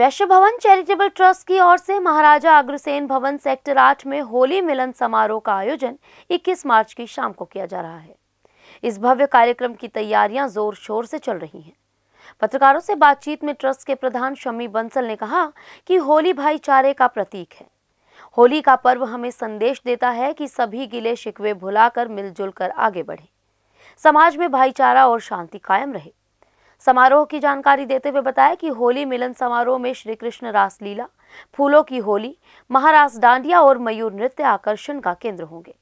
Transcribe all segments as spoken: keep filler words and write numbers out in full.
वैश्य भवन charitable trust की ओर से महाराजा अग्रसेन भवन सेक्टर आठ में होली मिलन समारोह का आयोजन इक्कीस मार्च की शाम को किया जा रहा है। इस भव्य कार्यक्रम की तैयारियां जोर शोर से चल रही हैं। पत्रकारों से बातचीत में ट्रस्ट के प्रधान शम्मी बंसल ने कहा कि होली भाईचारे का प्रतीक है। होली का पर्व हमें संदेश देता है कि सभी गिले शिकवे भुलाकर मिलजुल कर आगे बढ़े, समाज में भाईचारा और शांति कायम रहे। समारोह की जानकारी देते हुए बताया कि होली मिलन समारोह में श्री कृष्ण रासलीला, फूलों की होली, महारास डांडिया और मयूर नृत्य आकर्षण का केंद्र होंगे।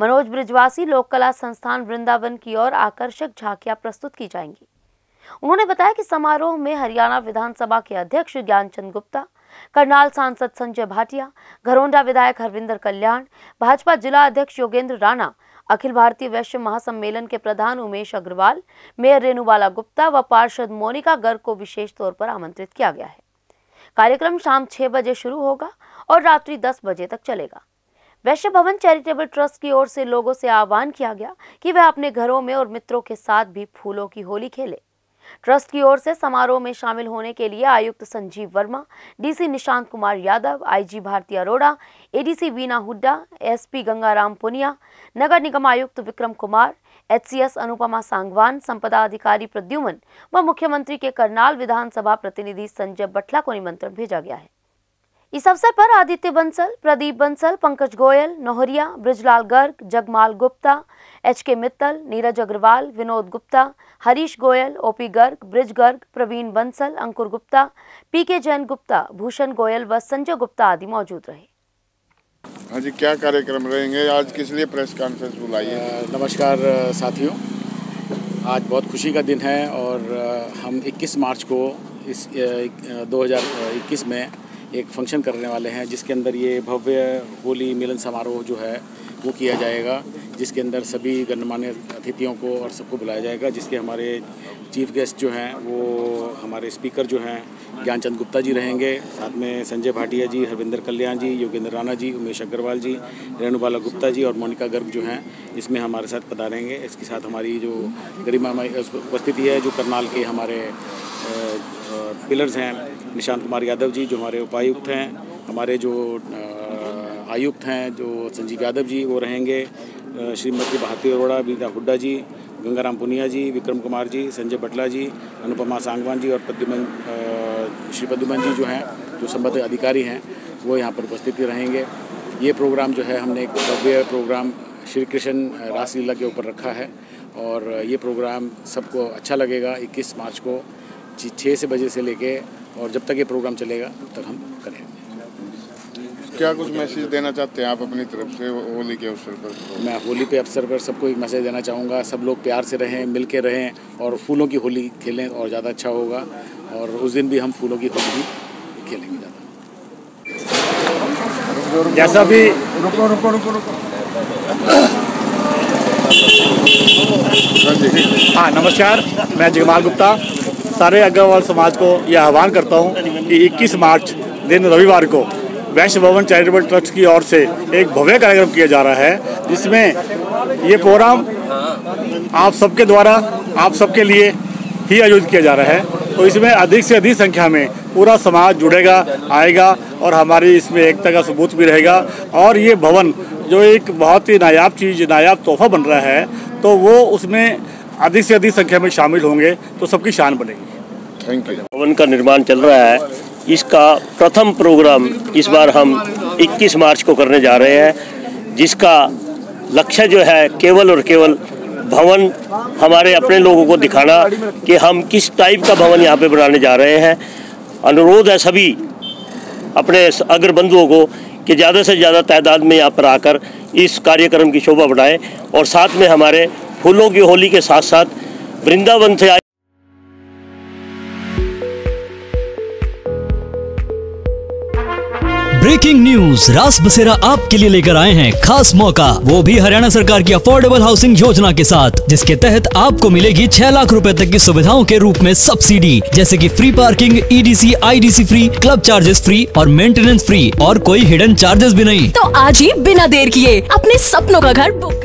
मनोज ब्रिजवासी लोक कला संस्थान वृंदावन की ओर आकर्षक झांकियां प्रस्तुत की जाएंगी। उन्होंने बताया कि समारोह में हरियाणा विधानसभा के अध्यक्ष ज्ञान चंद गुप्ता, करनाल सांसद संजय भाटिया, घरोंडा विधायक हरविंदर कल्याण, भाजपा जिला अध्यक्ष योगेंद्र राणा, अखिल भारतीय वैश्य महासम्मेलन के प्रधान उमेश अग्रवाल, मेयर रेणुबाला गुप्ता व पार्षद मोनिका गर्ग को विशेष तौर पर आमंत्रित किया गया है। कार्यक्रम शाम छह बजे शुरू होगा और रात्रि दस बजे तक चलेगा। वैश्य भवन चैरिटेबल ट्रस्ट की ओर से लोगों से आह्वान किया गया कि वह अपने घरों में और मित्रों के साथ भी फूलों की होली खेले। ट्रस्ट की ओर से समारोह में शामिल होने के लिए आयुक्त Sanjeev Verma, DC Nishant Kumar Yadav, IG Bharti Arora, ADC Veena Hooda, SP Gangaram Punia, नगर निगम आयुक्त विक्रम कुमार, एचसीएस अनुपमा सांगवान, संपदा अधिकारी प्रद्युम्न व मुख्यमंत्री के करनाल विधानसभा प्रतिनिधि संजय बठला को निमंत्रण भेजा गया है। इस अवसर पर Aditya Bansal, Pradeep Bansal, Pankaj Goyal, नोहरिया Brajlal Garg, Jagmal Gupta, HK Mittal, Neeraj Agarwal, Vinod Gupta, Harish Goyal, OP Garg, Brij Garg, Praveen Bansal, Ankur Gupta, PK Jain Gupta, Bhushan Goyal व संजय गुप्ता आदि मौजूद रहे। हाँ जी, क्या कार्यक्रम रहेंगे आज, किस लिए प्रेस कॉन्फ्रेंस बुलाई है? नमस्कार साथियों, आज बहुत खुशी का दिन है और हम इक्कीस मार्च को इस दो हज़ार इक्कीस में एक फंक्शन करने वाले हैं जिसके अंदर ये भव्य होली मिलन समारोह जो है वो किया जाएगा, जिसके अंदर सभी गणमान्य अतिथियों को और सबको बुलाया जाएगा, जिसके हमारे चीफ गेस्ट जो हैं वो हमारे स्पीकर जो हैं ज्ञान चंद गुप्ता जी रहेंगे, साथ में संजय भाटिया जी, हरविंदर कल्याण जी, योगेंद्र राणा जी, उमेश अग्रवाल जी, रेणुबाला गुप्ता जी और मोनिका गर्ग जो हैं इसमें हमारे साथ पधारेंगे। इसके साथ हमारी जो गरिमा उपस्थिति है, जो करनाल के हमारे पिलर्स हैं, निशांत कुमार यादव जी जो हमारे उपायुक्त हैं, हमारे जो आयुक्त हैं जो संजीव यादव जी वो रहेंगे, श्रीमती भारती अरोड़ा, वीना हुड्डा जी, गंगाराम पुनिया जी, विक्रम कुमार जी, संजय बठला जी, अनुपमा सांगवान जी और प्रद्युम्न श्री प्रद्युम्न जी जो हैं जो संबंधित अधिकारी हैं वो यहाँ पर उपस्थित रहेंगे। ये प्रोग्राम जो है हमने एक भव्य प्रोग्राम श्री कृष्ण रासलीला के ऊपर रखा है और ये प्रोग्राम सबको अच्छा लगेगा। इक्कीस मार्च को छः से बजे से लेके और जब तक ये प्रोग्राम चलेगा तब तक हम करेंगे। क्या कुछ मैसेज देना चाहते हैं आप अपनी तरफ से होली के अवसर पर? मैं होली के अवसर पर सबको एक मैसेज देना चाहूँगा, सब लोग प्यार से रहें, मिल के रहें और फूलों की होली खेलें और ज़्यादा अच्छा होगा। और उस दिन भी हम फूलों की होली भी खेलेंगे ज़्यादा। जैसा भी रुको रुको रुको रुको हाँ, नमस्कार, मैं जगमाल गुप्ता सारे अग्रवाल समाज को यह आह्वान करता हूँ कि इक्कीस मार्च दिन रविवार को वैश्य भवन चैरिटेबल ट्रस्ट की ओर से एक भव्य कार्यक्रम किया जा रहा है, जिसमें ये प्रोग्राम आप सबके द्वारा आप सबके लिए ही आयोजित किया जा रहा है। तो इसमें अधिक से अधिक संख्या में पूरा समाज जुड़ेगा, आएगा और हमारी इसमें एकता का सबूत भी रहेगा। और ये भवन जो एक बहुत ही नायाब चीज़, नायाब तोहफा बन रहा है, तो वो उसमें अधिक से अधिक संख्या में शामिल होंगे तो सबकी शान बनेगी। Thank you. भवन का निर्माण चल रहा है, इसका प्रथम प्रोग्राम इस बार हम इक्कीस मार्च को करने जा रहे हैं, जिसका लक्ष्य जो है केवल और केवल भवन हमारे अपने लोगों को दिखाना कि हम किस टाइप का भवन यहाँ पे बनाने जा रहे हैं। अनुरोध है सभी अपने अग्र बंधुओं को कि ज़्यादा से ज़्यादा तादाद में यहाँ पर आकर इस कार्यक्रम की शोभा बढ़ाएं और साथ में हमारे फूलों की होली के साथ साथ वृंदावन से ब्रेकिंग न्यूज रास बसेरा आपके लिए लेकर आए हैं खास मौका, वो भी हरियाणा सरकार की अफोर्डेबल हाउसिंग योजना के साथ, जिसके तहत आपको मिलेगी छह लाख रुपए तक की सुविधाओं के रूप में सब्सिडी, जैसे कि free parking, EDC, IDC free, club charges free और मेंटेनेंस फ्री और कोई हिडन चार्जेस भी नहीं। तो आज ही बिना देर किए अपने सपनों का घर बुक